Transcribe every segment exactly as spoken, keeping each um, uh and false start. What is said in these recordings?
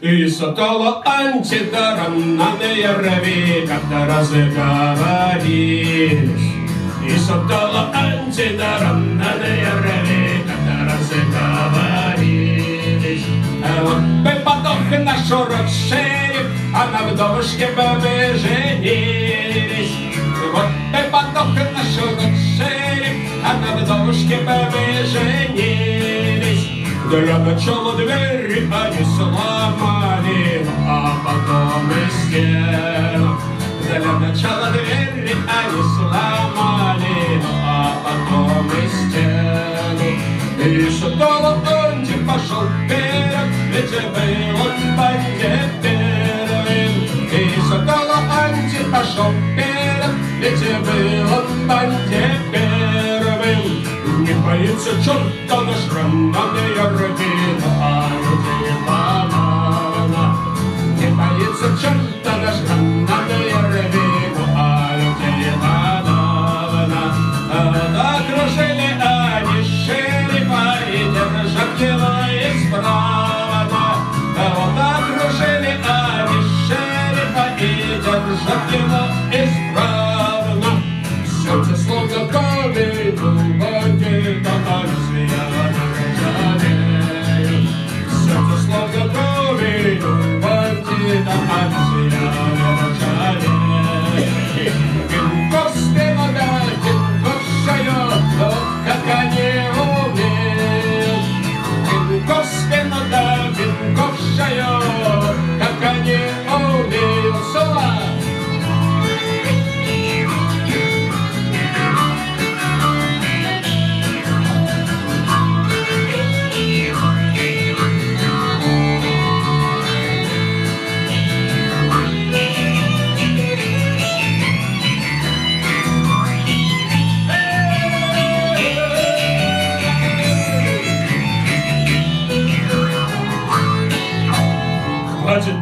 Исатала антидаром на нерве, когда разговоришь. Исатала антидаром на нерве, когда разговоришь. Бы подох на шорох шериф, а на вдовушке бы вы женились. Бы подох на шорох шериф, а на вдовушке бы вы женились. Для начала двери они сломали, а потом и стену. Для начала двери они сломали, а потом и стену. И шатало он не пошел вперед, ведь был он поди первым. И шатало он не пошел вперед, ведь был он поди первым. Не боится черта наш громадная родина, а людей помало. Не боится черта наш громадная родина, а людей подавно. Окружили они шерифа и держат его исправно. Вот окружили они шерифа и держат его исправно. Сердце словно камень глубокий,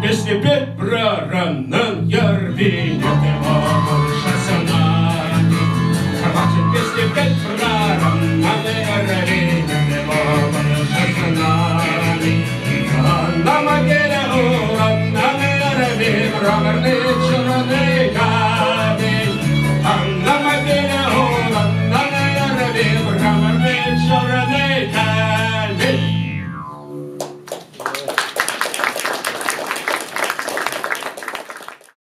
песни петь про рананья.